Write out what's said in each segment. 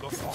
before.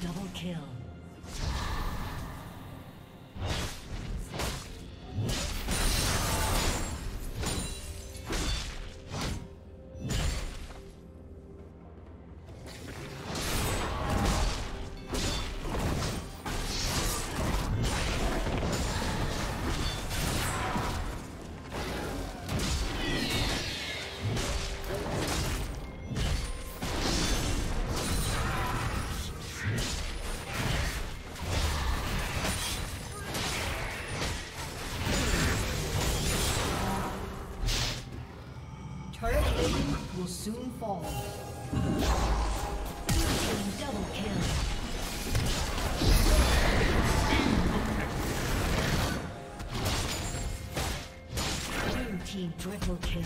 Double kill. Will soon fall. Double kill. Blue team triple kill.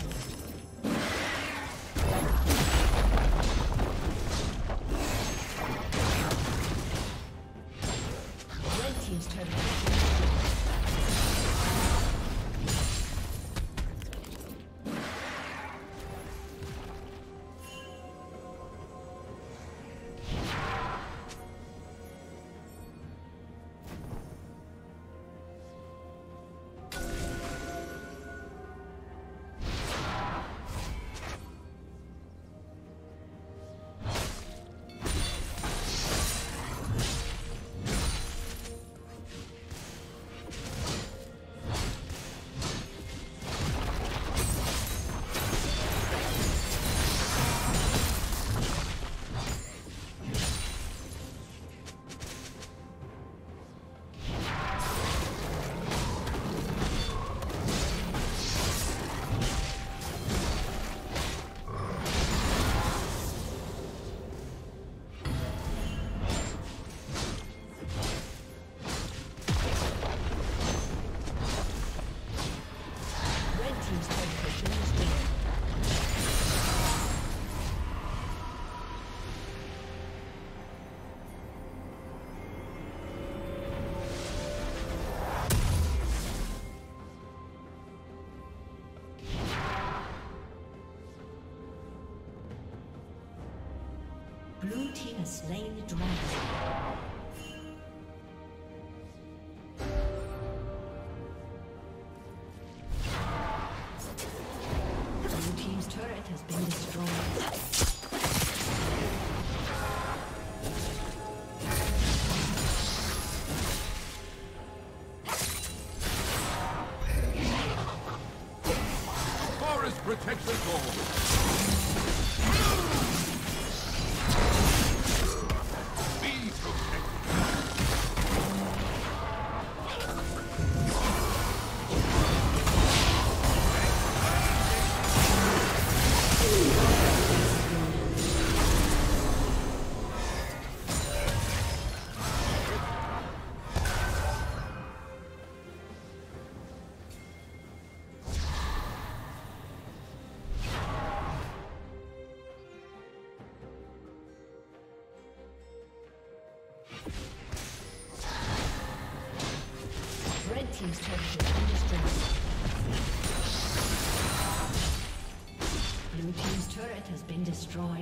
Blue team has slain the dragon. Team's turret has been destroyed. Blue team's turret has been destroyed.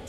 Red